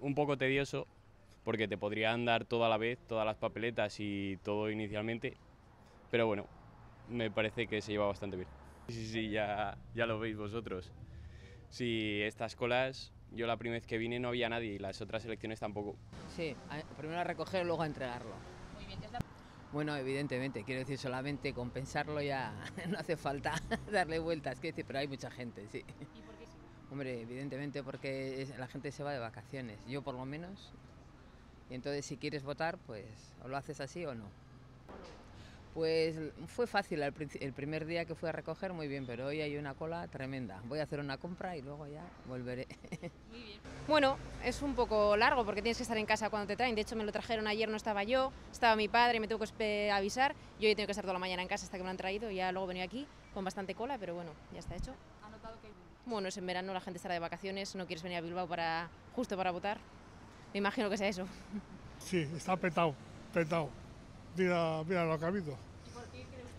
un poco tedioso porque te podrían dar todo a la vez, todas las papeletas y todo inicialmente, pero bueno, me parece que se lleva bastante bien. Sí, ya lo veis vosotros. Sí, estas colas, yo la primera vez que vine no había nadie y las otras elecciones tampoco. Sí, primero a recoger, luego a entregarlo. Muy bien, bueno, evidentemente, quiero decir, solamente compensarlo ya no hace falta darle vueltas, quiero decir, pero hay mucha gente, sí. ¿Y por qué sí? Hombre, evidentemente porque la gente se va de vacaciones, yo por lo menos, y entonces si quieres votar, pues o lo haces así o no. Pues fue fácil el primer día que fui a recoger, muy bien, pero hoy hay una cola tremenda. Voy a hacer una compra y luego ya volveré. Muy bien. Bueno, es un poco largo porque tienes que estar en casa cuando te traen. De hecho, me lo trajeron ayer, no estaba yo, estaba mi padre, me tengo que avisar. Yo hoy tengo que estar toda la mañana en casa hasta que me lo han traído y ya luego venía aquí con bastante cola, pero bueno, ya está hecho. ¿Ha notado que hay... Bueno, es en verano, la gente estará de vacaciones, no quieres venir a Bilbao justo para votar. Me imagino que sea eso. Sí, está petado, petado. Mira, mira lo que ha habido.